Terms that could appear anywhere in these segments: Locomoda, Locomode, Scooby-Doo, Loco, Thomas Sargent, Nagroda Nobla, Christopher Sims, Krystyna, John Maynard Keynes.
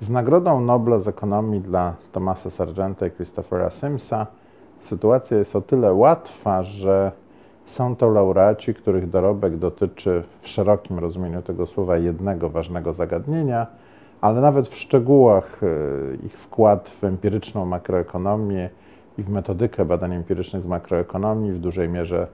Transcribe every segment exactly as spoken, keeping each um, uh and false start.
Z Nagrodą Nobla z ekonomii dla Thomasa Sargenta i Christophera Simsa sytuacja jest o tyle łatwa, że są to laureaci, których dorobek dotyczy w szerokim rozumieniu tego słowa jednego ważnego zagadnienia, ale nawet w szczegółach ich wkład w empiryczną makroekonomię i w metodykę badań empirycznych z makroekonomii w dużej mierze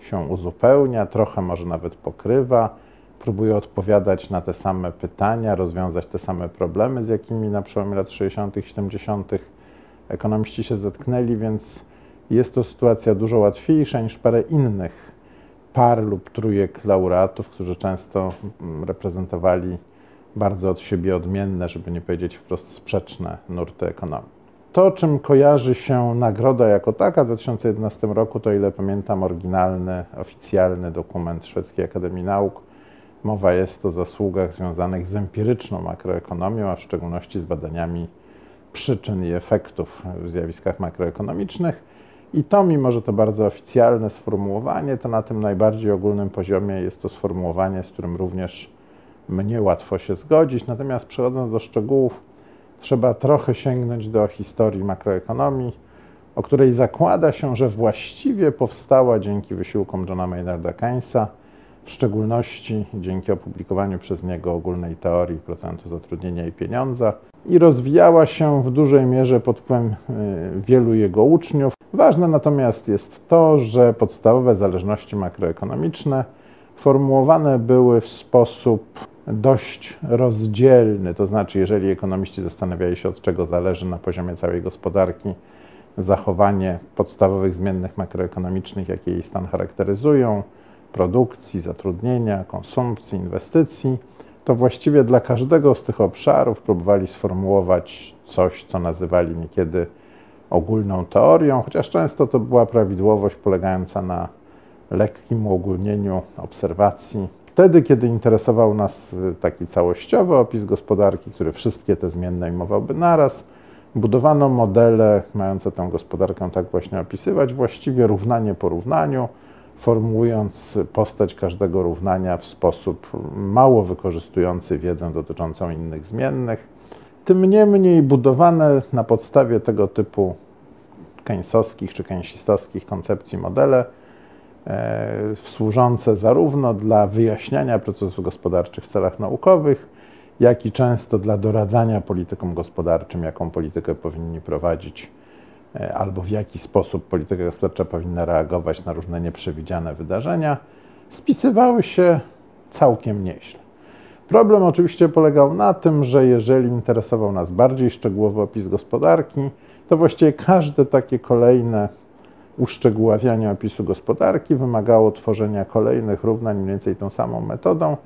się uzupełnia, trochę może nawet pokrywa, próbuje odpowiadać na te same pytania, rozwiązać te same problemy, z jakimi na przełomie lat sześćdziesiątych i siedemdziesiątych ekonomiści się zetknęli, więc jest to sytuacja dużo łatwiejsza niż parę innych par lub trójek laureatów, którzy często reprezentowali bardzo od siebie odmienne, żeby nie powiedzieć wprost sprzeczne nurty ekonomii. To, czym kojarzy się nagroda jako taka w dwa tysiące jedenastym roku, to, ile pamiętam, oryginalny, oficjalny dokument Szwedzkiej Akademii Nauk. Mowa jest o zasługach związanych z empiryczną makroekonomią, a w szczególności z badaniami przyczyn i efektów w zjawiskach makroekonomicznych. I to, mimo że to bardzo oficjalne sformułowanie, to na tym najbardziej ogólnym poziomie jest to sformułowanie, z którym również mnie łatwo się zgodzić. Natomiast przechodząc do szczegółów, trzeba trochę sięgnąć do historii makroekonomii, o której zakłada się, że właściwie powstała dzięki wysiłkom Johna Maynarda Keynesa, w szczególności dzięki opublikowaniu przez niego ogólnej teorii procentu zatrudnienia i pieniądza, i rozwijała się w dużej mierze pod wpływem wielu jego uczniów. Ważne natomiast jest to, że podstawowe zależności makroekonomiczne formułowane były w sposób dość rozdzielny, to znaczy, jeżeli ekonomiści zastanawiali się, od czego zależy na poziomie całej gospodarki zachowanie podstawowych zmiennych makroekonomicznych, jakie jej stan charakteryzują, produkcji, zatrudnienia, konsumpcji, inwestycji, to właściwie dla każdego z tych obszarów próbowali sformułować coś, co nazywali niekiedy ogólną teorią, chociaż często to była prawidłowość polegająca na lekkim uogólnieniu obserwacji. Wtedy, kiedy interesował nas taki całościowy opis gospodarki, który wszystkie te zmienne ujmowałby naraz, budowano modele mające tę gospodarkę tak właśnie opisywać, właściwie równanie po równaniu, formułując postać każdego równania w sposób mało wykorzystujący wiedzę dotyczącą innych zmiennych. Tym niemniej budowane na podstawie tego typu keynesowskich czy keynesistowskich koncepcji modele e, służące zarówno dla wyjaśniania procesów gospodarczych w celach naukowych, jak i często dla doradzania politykom gospodarczym, jaką politykę powinni prowadzić, albo w jaki sposób polityka gospodarcza powinna reagować na różne nieprzewidziane wydarzenia, spisywały się całkiem nieźle. Problem oczywiście polegał na tym, że jeżeli interesował nas bardziej szczegółowy opis gospodarki, to właściwie każde takie kolejne uszczegóławianie opisu gospodarki wymagało tworzenia kolejnych równań mniej więcej tą samą metodą,